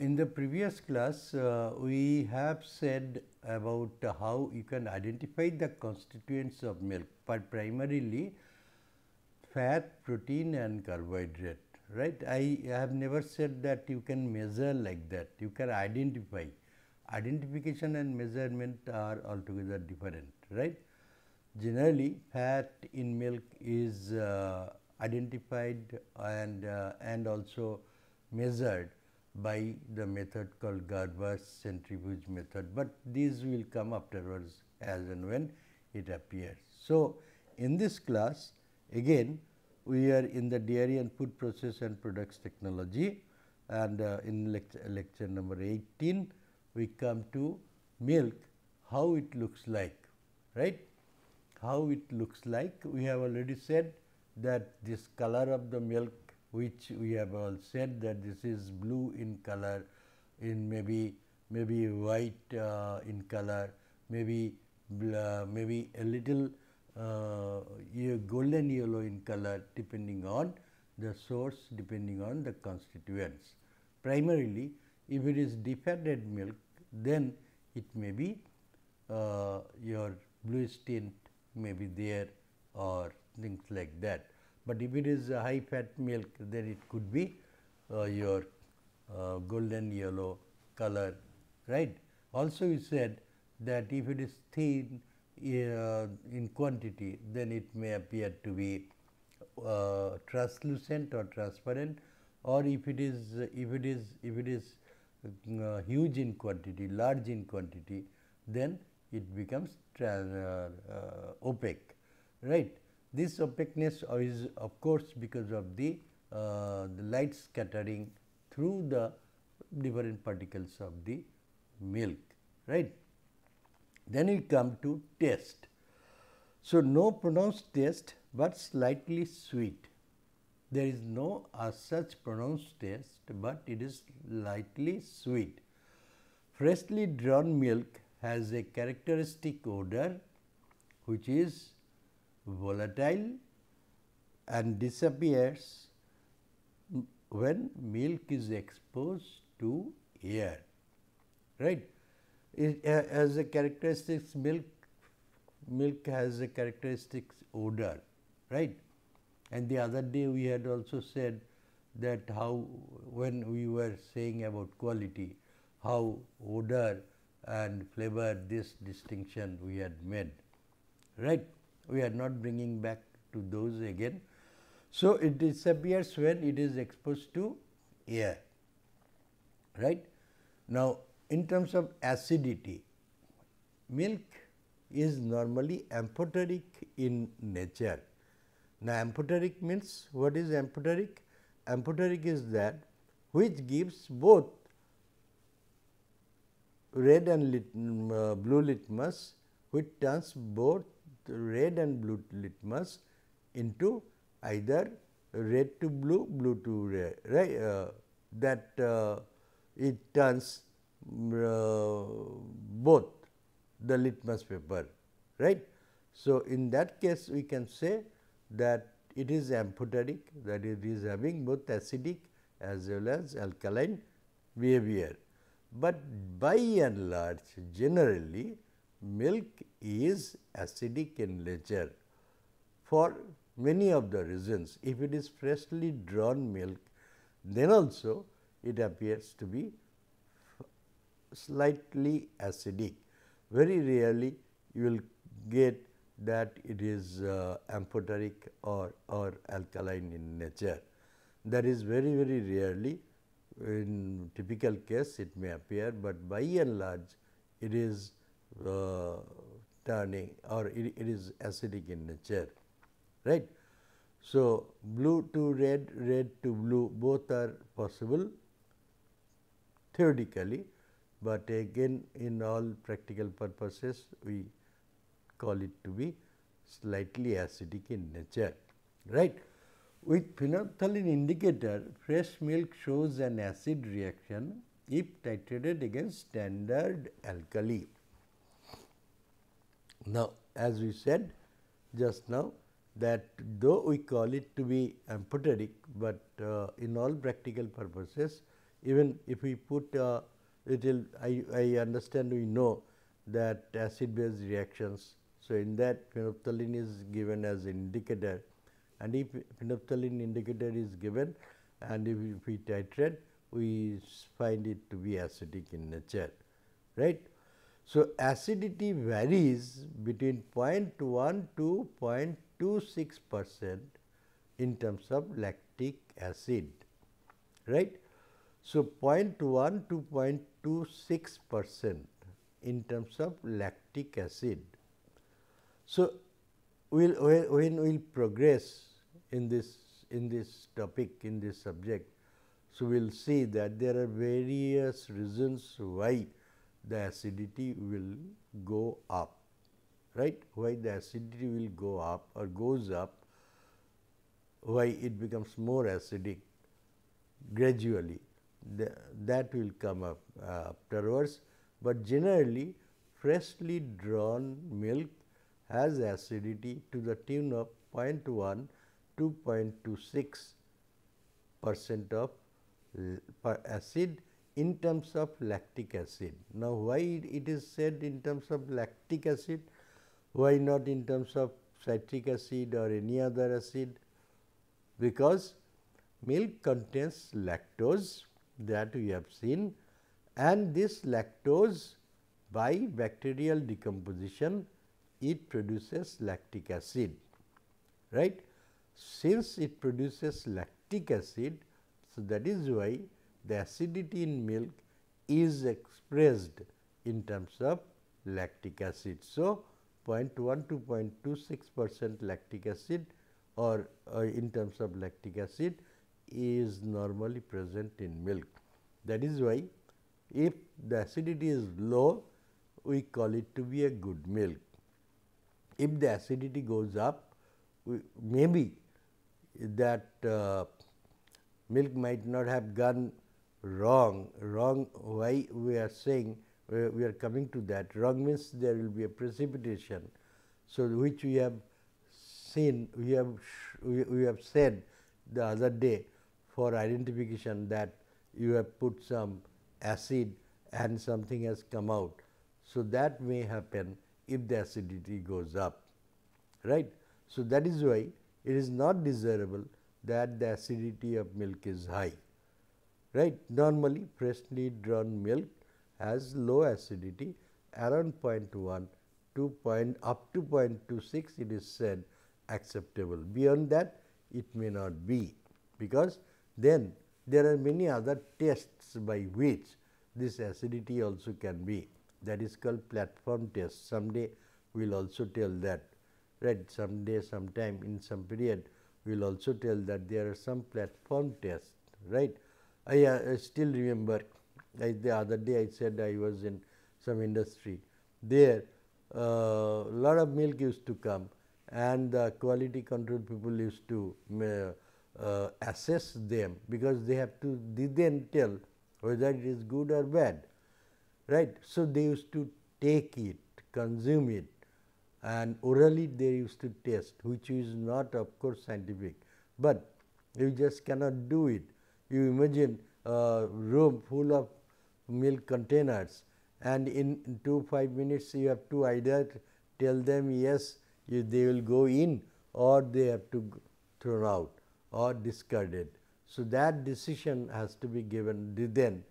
in the previous class, we have said about how you can identify the constituents of milk, but primarily fat, protein and carbohydrate, right. I have never said that you can measure like that, you can identify. Identification and measurement are altogether different, right. Generally, fat in milk is identified and also measured by the method called Garber's centrifuge method, but these will come afterwards as and when it appears. So, in this class again we are in the dairy and food process and products technology, and in lecture number 18 we come to milk, how it looks like, right. How it looks like, we have already said that this color of the milk, which we have all said that this is blue in color, in maybe white in color, maybe a little golden yellow in color, depending on the source, depending on the constituents. Primarily, if it is defatted milk, then it may be your bluish tint may be there or things like that. But if it is a high fat milk, then it could be your golden yellow color, right. Also, we said that if it is thin in quantity, then it may appear to be translucent or transparent, or if it is huge in quantity, large in quantity, then it becomes opaque, right. This opaqueness is of course because of the light scattering through the different particles of the milk, right. Then we come to taste. So, no pronounced taste, but slightly sweet. There is no as such pronounced taste, but it is slightly sweet. Freshly drawn milk has a characteristic odor which is volatile and disappears when milk is exposed to air, right. As a characteristic, milk has a characteristic odor, right. And the other day we had also said that how, when we were saying about quality, how odor and flavor, this distinction we had made, right. We are not bringing back to those again. So, it disappears when it is exposed to air, right. Now, in terms of acidity, milk is normally amphoteric in nature. Now, amphoteric means, what is amphoteric? Amphoteric is that which gives both red and blue litmus, which turns both red and blue litmus into either red to blue, blue to red, right, that it turns both the litmus paper, right. So, in that case we can say that it is amphoteric, that it is having both acidic as well as alkaline behavior, but by and large generally milk is acidic in nature for many of the reasons. If it is freshly drawn milk, then also it appears to be slightly acidic. Very rarely you will get that it is amphoteric or alkaline in nature. That is very rarely. In typical case it may appear, but by and large it is turning, or it is acidic in nature, right. So, blue to red, red to blue, both are possible theoretically, but again in all practical purposes we call it to be slightly acidic in nature, right. With phenolphthalein indicator, fresh milk shows an acid reaction if titrated against standard alkali. Now, as we said just now, that though we call it to be amphoteric, but in all practical purposes even if we put it will, I understand we know that acid base reactions. So, in that phenolphthalein is given as indicator, and if phenolphthalein indicator is given and if we titrate, we find it to be acidic in nature, right. So, acidity varies between 0.1 to 0.26% in terms of lactic acid, right. So, 0.1 to 0.26% in terms of lactic acid. So, when we will progress in this topic, in this subject, so we will see that there are various reasons why the acidity will go up, right? Why the acidity will go up or goes up, why it becomes more acidic gradually, that will come up afterwards. But generally, freshly drawn milk has acidity to the tune of 0.1 to 0.26% of acid in terms of lactic acid. Now, why it is said in terms of lactic acid? Why not in terms of citric acid or any other acid? Because milk contains lactose, that we have seen, and this lactose, by bacterial decomposition, it produces lactic acid, right. Since it produces lactic acid, so that is why the acidity in milk is expressed in terms of lactic acid. So, 0.1 to 0.26% lactic acid or in terms of lactic acid is normally present in milk. That is why if the acidity is low, we call it to be a good milk. If the acidity goes up, maybe that milk might not have gone wrong. Why we are saying, we are coming to that. Wrong means there will be a precipitation. So, which we have seen, we have said the other day for identification that you have put some acid and something has come out. So, that may happen if the acidity goes up, right. So, that is why it is not desirable that the acidity of milk is high, right. Normally, freshly drawn milk has low acidity around 0.1 to up to 0.26, it is said acceptable. Beyond that, it may not be, because then there are many other tests by which this acidity also can be. That is called platform test. Someday we will also tell that, right. Someday, sometime in some period, we will also tell that there are some platform tests, right. I still remember the other day I said I was in some industry. There a lot of milk used to come, and the quality control people used to assess them, because they have to then tell whether it is good or bad, right. So, they used to take it, consume it, and orally they used to test, which is not of course scientific, but you just cannot do it. You imagine a room full of milk containers, and in 2-5 minutes you have to either tell them yes, they will go in, or they have to throw out or discarded. So, that decision has to be given then,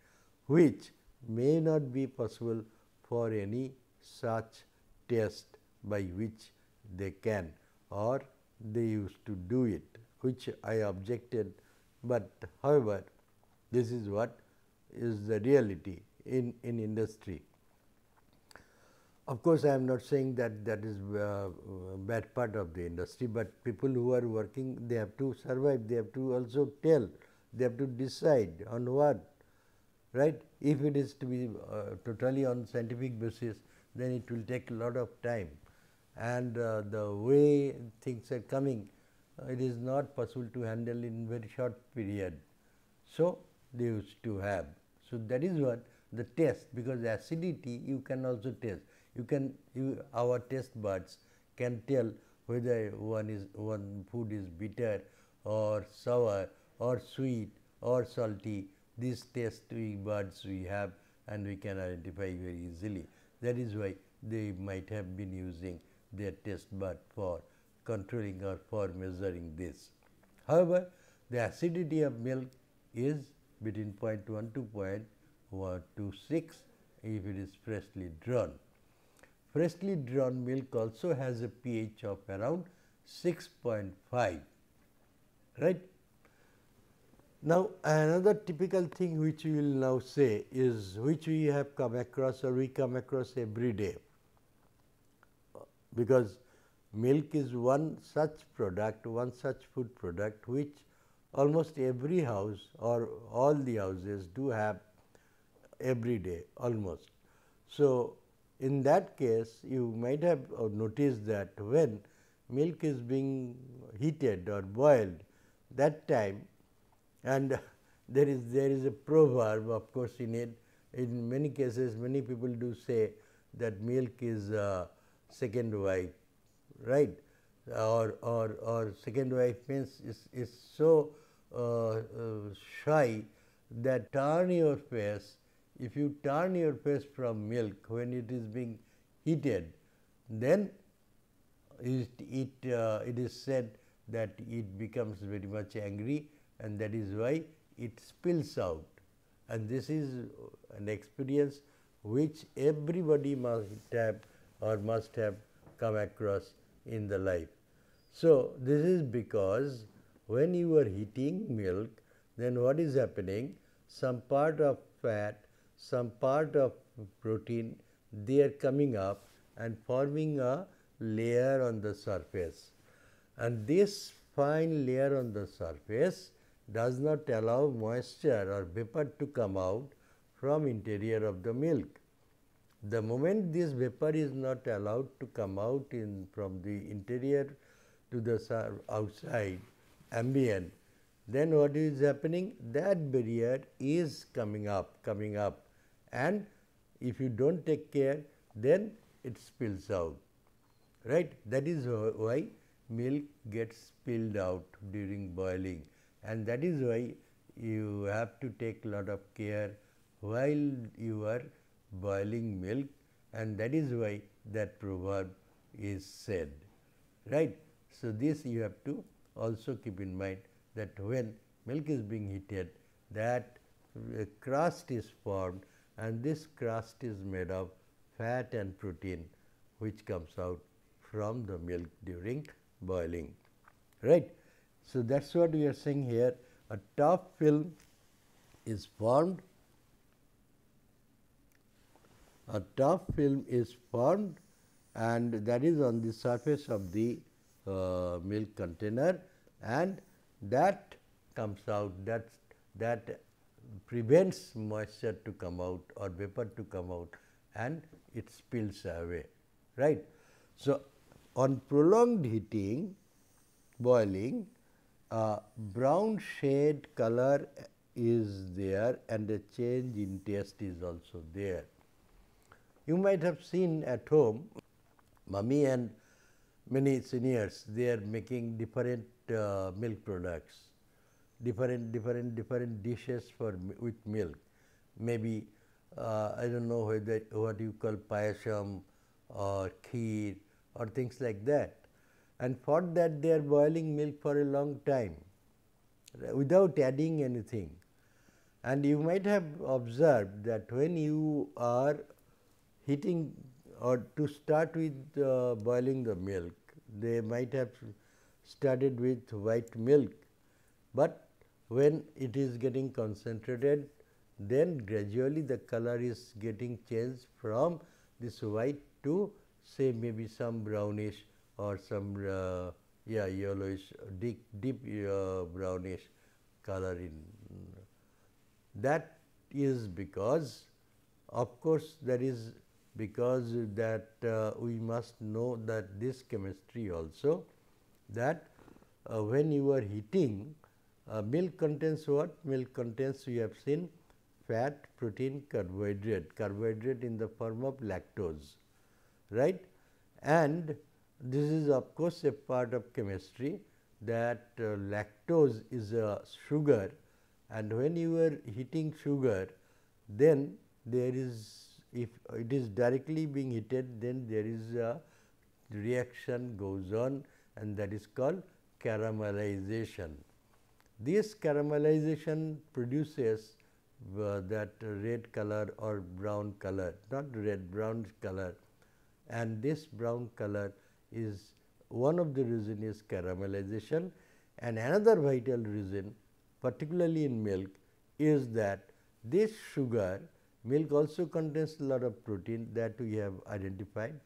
which may not be possible for any such test by which they can, or they used to do it, which I objected. But however, this is what is the reality in industry. Of course, I am not saying that that is bad part of the industry, but people who are working, they have to survive, they have to also tell, they have to decide on what, right. If it is to be totally on scientific basis, then it will take a lot of time, and the way things are coming, it is not possible to handle in very short period. So, they used to have. So, that is what the test, because acidity you can also test. You can, our test buds can tell whether one food is bitter or sour or sweet or salty these tasting buds we have and we can identify very easily. That is why they might have been using their taste bud for controlling or for measuring this. However, the acidity of milk is between 0.1 to 0.26 if it is freshly drawn. Freshly drawn milk also has a pH of around 6.5, right. Now, another typical thing which we will now say is which we have come across or we come across every day, because milk is one such product, one such food product which almost every house or all the houses do have every day almost. So, in that case you might have noticed that when milk is being heated or boiled, that time, and there is a proverb, of course, in it, in many cases many people do say that milk is second wife, right, or second wife means is so shy that turn your face. If you turn your face from milk when it is being heated, then it is said that it becomes very much angry, and that is why it spills out. And this is an experience which everybody must have come across in the life. So, this is because when you are heating milk, then what is happening? Some part of fat, some part of protein, they are coming up and forming a layer on the surface, and this fine layer on the surface does not allow moisture or vapor to come out from interior of the milk. The moment this vapor is not allowed to come out from the interior to the outside ambient, then what is happening? That barrier is coming up, and if you don't take care, then it spills out, right. That is why milk gets spilled out during boiling, and that is why you have to take lot of care while you are boiling milk, and that is why that proverb is said, right. So, this you have to also keep in mind that when milk is being heated, that crust is formed, and this crust is made of fat and protein which comes out from the milk during boiling, right. So, that is what we are saying here. A top film is formed. A top film is formed, and that is on the surface of the milk container, and that comes out, that prevents moisture to come out or vapor to come out, and it spills away, right. So, on prolonged heating, boiling, a brown shade color is there, and a change in taste is also there. You might have seen at home, mummy and many seniors, they are making different milk products, different dishes with milk. Maybe I don't know whether what you call payasam or kheer or things like that. And for that they are boiling milk for a long time without adding anything. And you might have observed that when you are heating or to start with boiling the milk, they might have started with white milk, but when it is getting concentrated, then gradually the color is getting changed from this white to say maybe some brownish or some yellowish, deep brownish color in. That is because, of course, that is because that we must know that this chemistry also, that when you are heating, milk contains what? Milk contains, we have seen, fat, protein, carbohydrate in the form of lactose, right. And this is of course a part of chemistry, that lactose is a sugar and when you are heating sugar, then there is, if it is directly being heated, then there is a reaction goes on, and that is called caramelization. This caramelization produces that red color or brown color, not red, brown color, and this brown color is one of the reason is caramelization. And another vital reason, particularly in milk, is that this sugar, milk also contains a lot of protein that we have identified.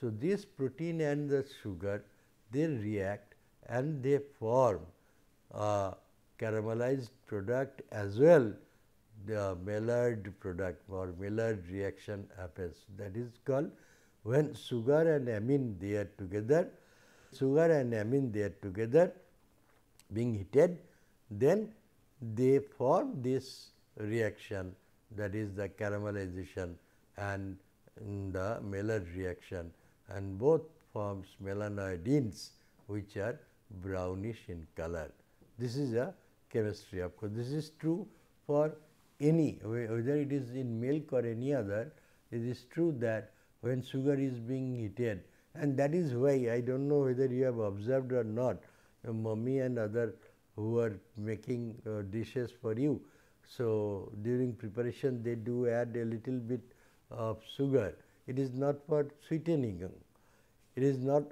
So, this protein and the sugar, they react and they form a caramelized product as well, the Maillard product or Maillard reaction happens. That is called when sugar and amine, they are together, sugar and amine, they are together being heated, then they form this reaction, that is the caramelization and the Maillard reaction, and both forms melanoidines which are brownish in color. This is a chemistry. Of course, this is true for any, whether it is in milk or any other, it is true that when sugar is being heated, and that is why I do not know whether you have observed or not, mommy and other who are making dishes for you. So, during preparation they do add a little bit of sugar. It is not for sweetening, it is not,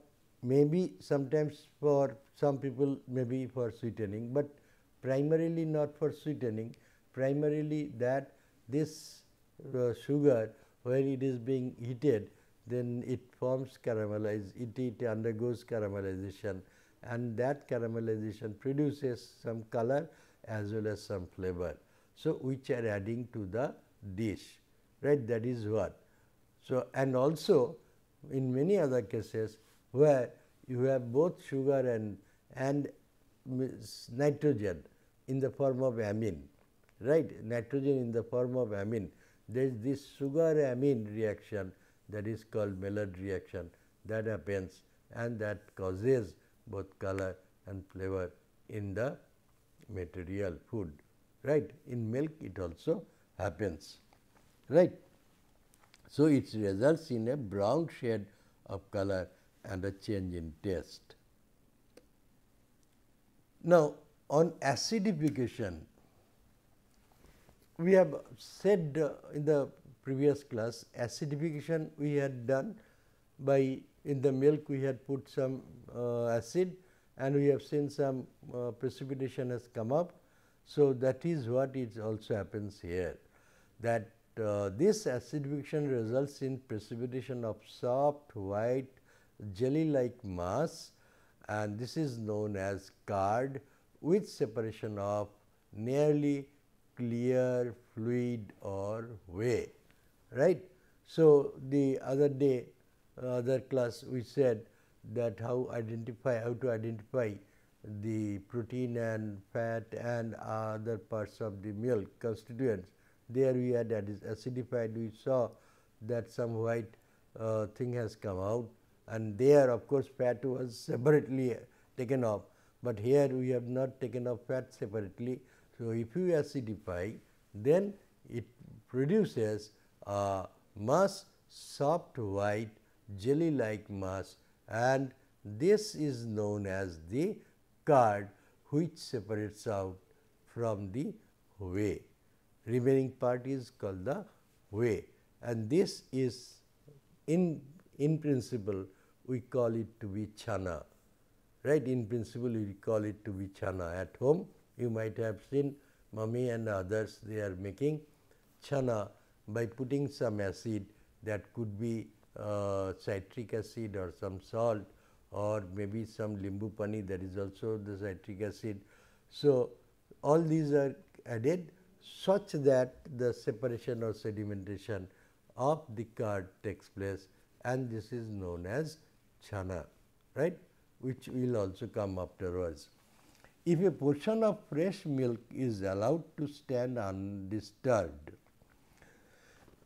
maybe sometimes for some people maybe for sweetening, but primarily not for sweetening, primarily that this sugar where it is being heated, then it forms it undergoes caramelization, and that caramelization produces some color as well as some flavor. So, which are adding to the dish, right, that is what. So, and also in many other cases where you have both sugar and nitrogen in the form of amine, right, nitrogen in the form of amine, there is this sugar amine reaction that is called Maillard reaction that happens, and that causes both color and flavor in the material food, right. In milk it also happens, right. So, it results in a brown shade of color and a change in taste. Now, on acidification, we have said in the previous class, acidification we had done by, in the milk we had put some acid, and we have seen some precipitation has come up. So, that is what it also happens here, that this acidification results in precipitation of soft white jelly like mass, and this is known as curd, with separation of nearly clear fluid or whey, right. So, the other day, other class we said that how to identify the protein and fat and other parts of the milk constituents. There we had acidified, we saw that some white thing has come out, and there of course fat was separately taken off, but here we have not taken off fat separately. So, if you acidify, then it produces a mass, soft white jelly like mass, and this is known as the curd, which separates out from the whey. Remaining part is called the whey, and this is in principle we call it to be chhana, right. In principle we call it to be chhana. At home you might have seen mommy and others, they are making chhana by putting some acid, that could be citric acid or some salt, or maybe some limbu pani, that is also the citric acid. So, all these are added such that the separation or sedimentation of the curd takes place, and this is known as chhana, right, which will also come afterwards. If a portion of fresh milk is allowed to stand undisturbed,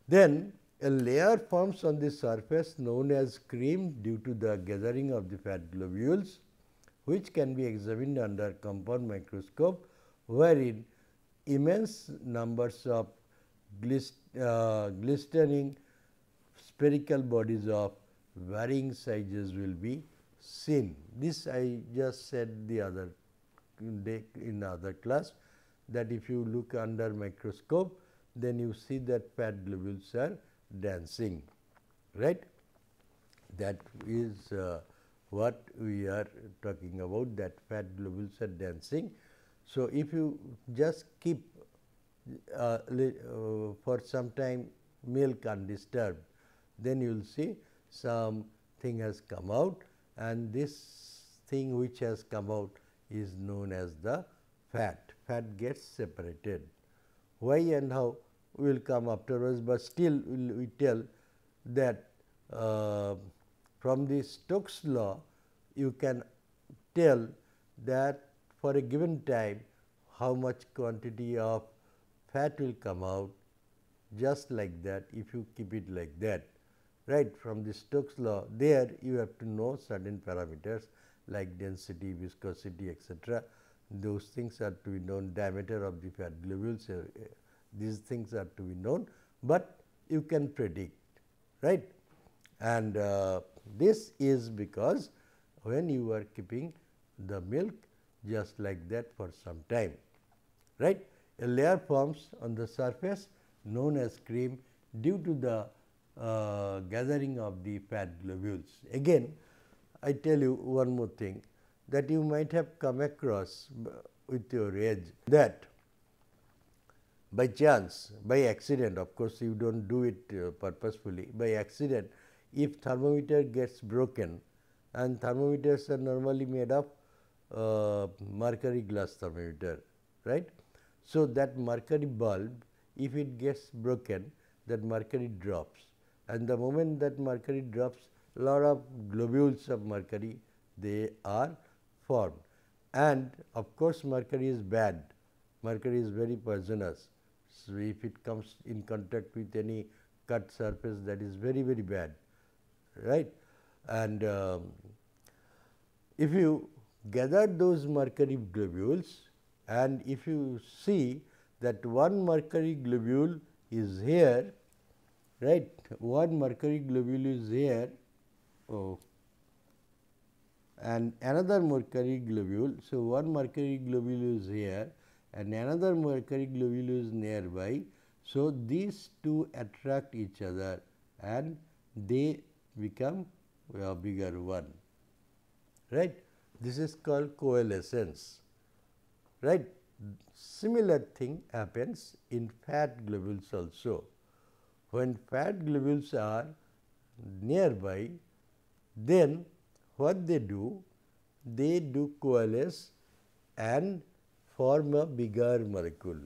then a layer forms on the surface known as cream due to the gathering of the fat globules, which can be examined under compound microscope, wherein immense numbers of glistening spherical bodies of varying sizes will be seen. This I just said the other day in the other class, that if you look under microscope, then you see that fat globules are dancing, right? That is what we are talking about, that fat globules are dancing. So, if you just keep for some time milk undisturbed, then you will see something has come out, and this thing which has come out is known as the fat. Fat gets separated. Why and how will come afterwards, but still we tell that from the Stokes law you can tell that for a given time how much quantity of fat will come out, just like that if you keep it like that, right? From the Stokes law, there you have to know certain parameters like density, viscosity, etc. Those things are to be known, diameter of the fat globules, these things are to be known, but you can predict, right? And this is because when you are keeping the milk just like that for some time, right? A layer forms on the surface known as cream due to the gathering of the fat globules. Again, I tell you one more thing that you might have come across with your age, that by chance, by accident, of course, you do not do it purposefully, by accident, if thermometer gets broken, and thermometers are normally made of mercury glass thermometer, right. So, that mercury bulb, if it gets broken, that mercury drops, and the moment that mercury drops, lot of globules of mercury they are formed, and of course, mercury is bad, mercury is very poisonous. So, if it comes in contact with any cut surface, that is very, very bad, right. And if you gather those mercury globules, and if you see that one mercury globule is here, right, one mercury globule is here, and another mercury globule. So, one mercury globule is here and another mercury globule is nearby. So, these two attract each other and they become a bigger one, right. This is called coalescence, right. Similar thing happens in fat globules also. When fat globules are nearby, then what they do coalesce and form a bigger molecule,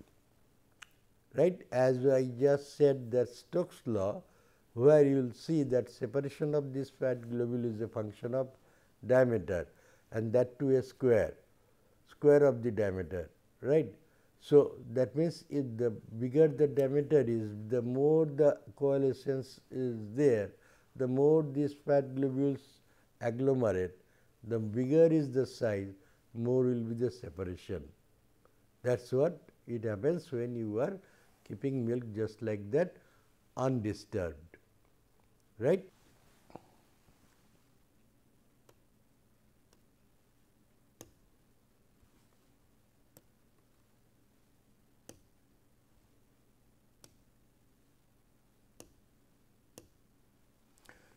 right. As I just said, that Stokes law, where you will see that separation of this fat globule is a function of diameter, and that to a square of the diameter, right. So, that means, if the bigger the diameter is, the more the coalescence is there, the more these fat globules agglomerate, the bigger is the size, more will be the separation. That is what it happens when you are keeping milk just like that undisturbed, right.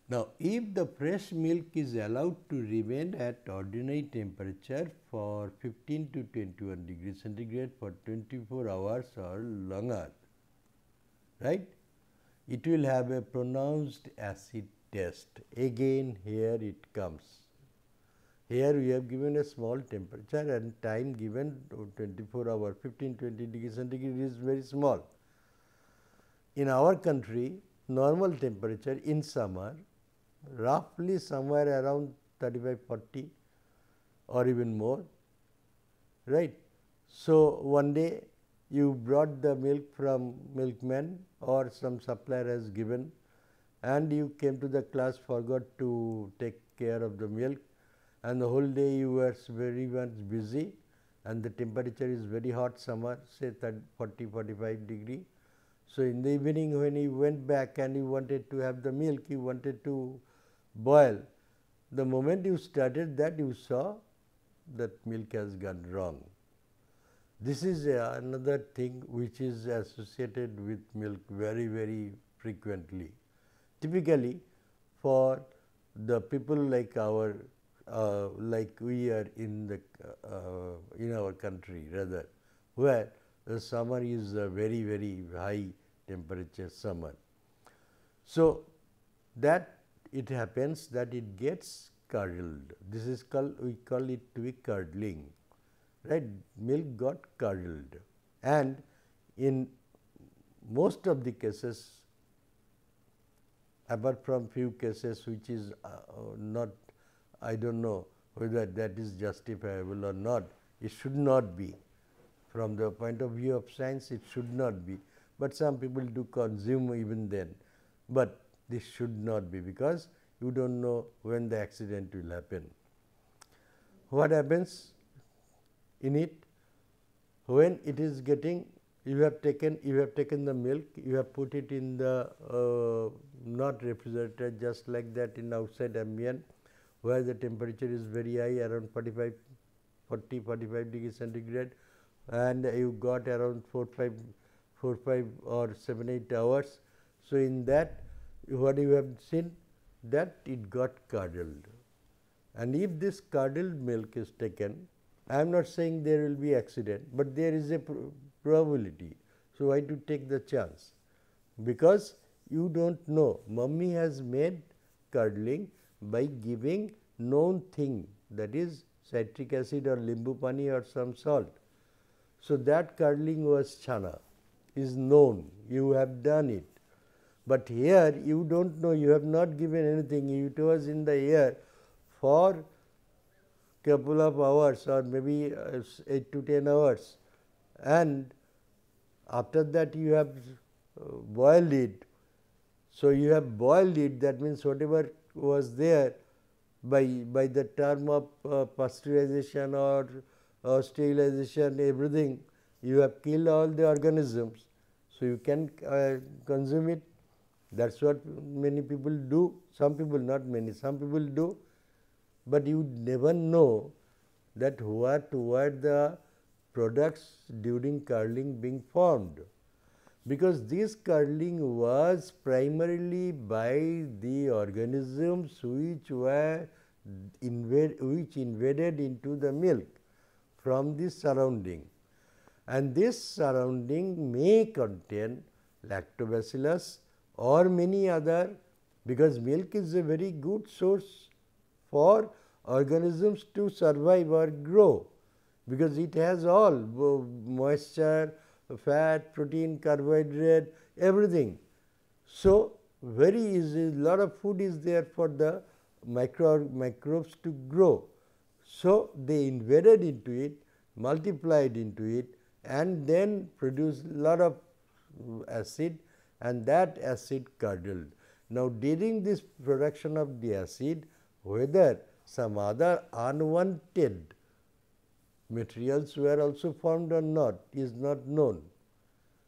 Now, if the fresh milk is allowed to remain at ordinary temperature for 15 to 21 degrees centigrade for 24 hours or longer, right, it will have a pronounced acid taste. Again, here it comes. Here we have given a small temperature and time given 24 hours, 15-20 degrees centigrade is very small. In our country, normal temperature in summer roughly somewhere around 35-40 or even more, right. So, one day you brought the milk from milkman or some supplier has given, and you came to the class, forgot to take care of the milk, and the whole day you were very much busy, and the temperature is very hot summer, say 40-45 degree. So, in the evening when he went back and he wanted to have the milk, he wanted to boil, the moment you started that you saw that milk has gone wrong. This is another thing which is associated with milk very frequently. Typically for the people like our like we are in the in our country rather, where the summer is a very high temperature summer. So that it happens that it gets curdled. This is called, we call it to be curdling, right? Milk got curdled, and in most of the cases, apart from few cases which is not, I do not know whether that is justifiable or not, it should not be. From the point of view of science, it should not be, but some people do consume even then, but this should not be, because you do not know when the accident will happen. What happens in it? When it is getting, you have taken the milk, you have put it in the not refrigerator, just like that in outside ambient, where the temperature is very high, around 40-45 degree centigrade, and you got around 4-5 or 7-8 hours. So, in that what you have seen, that it got curdled, and if this curdled milk is taken, I am not saying there will be accident, but there is a probability. So, why to take the chance? Because you do not know. Mummy has made curdling by giving known thing, that is citric acid or limbu pani or some salt. So, that curdling was chhana, is known, you have done it. But here you do not know, you have not given anything, it was in the air for couple of hours or maybe 8 to 10 hours, and after that you have boiled it. So, you have boiled it, that means whatever was there by the term of pasteurization or sterilization, everything, you have killed all the organisms. So, you can consume it. That is what many people do, some people, not many, some people do, but you never know that what were the products during curdling being formed, because this curdling was primarily by the organisms which were invaded into the milk from the surrounding, and this surrounding may contain lactobacillus or many other, because milk is a very good source for organisms to survive or grow, because it has all moisture, fat, protein, carbohydrate, everything. So, very easy, lot of food is there for the microbes to grow. So, they invaded into it, multiplied into it, and then produced lot of acid, and that acid curdled. Now, during this production of the acid, whether some other unwanted materials were also formed or not is not known.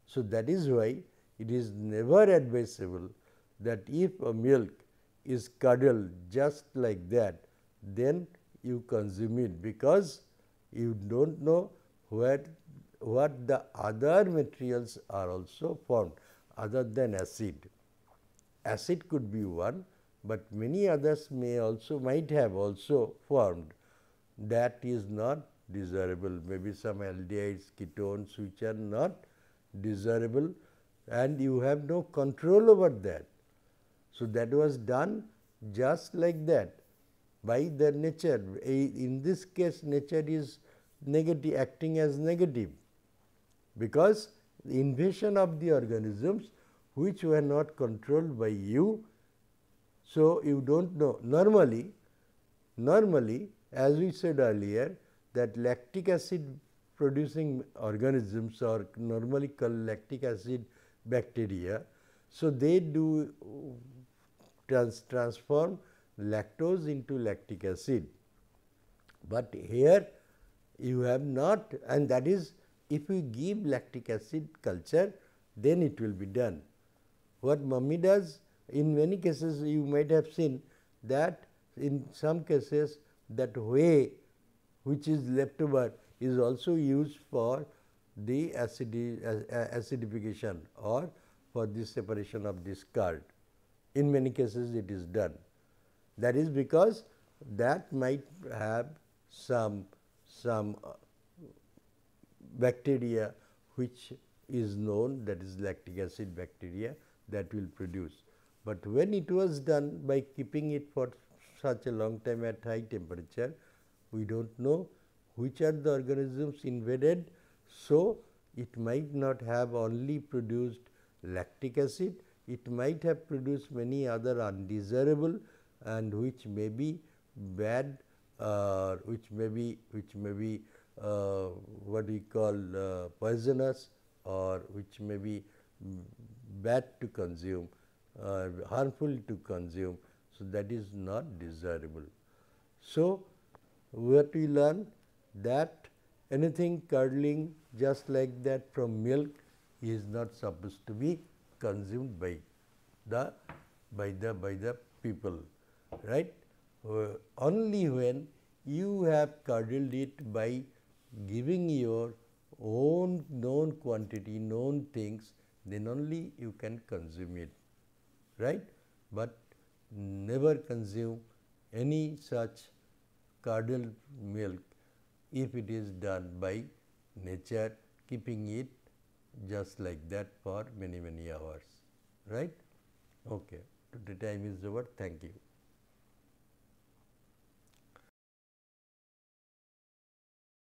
So, that is why it is never advisable that if a milk is curdled just like that, then you consume it, because you do not know what the other materials are also formed other than acid. Acid could be one, but many others might have also formed. That is not desirable, maybe some aldehydes, ketones which are not desirable, and you have no control over that. So, that was done just like that by the nature. In this case, nature is negative, acting as negative, because the invasion of the organisms which were not controlled by you. So, you do not know. Normally, as we said earlier, that lactic acid producing organisms are normally called lactic acid bacteria. So, they do transform lactose into lactic acid, but here you have not, and that is if you give lactic acid culture, then it will be done. What mummy does, in many cases you might have seen that in some cases that whey which is left over is also used for the acidification or for the separation of this curd. In many cases it is done. That is because that might have some bacteria which is known, that is lactic acid bacteria, that will produce. But when it was done by keeping it for such a long time at high temperature, we do not know which are the organisms invaded. So, it might not have only produced lactic acid, it might have produced many other undesirable and which may be bad, which may be what we call poisonous, or which may be bad to consume, harmful to consume. So, that is not desirable. So, what we learn that anything curdling just like that from milk is not supposed to be consumed by the people, right? Only when you have curdled it by giving your own known quantity, known things, then only you can consume it, right? But never consume any such curdled milk if it is done by nature, keeping it just like that for many hours, right? Okay. Today time is over. Thank you.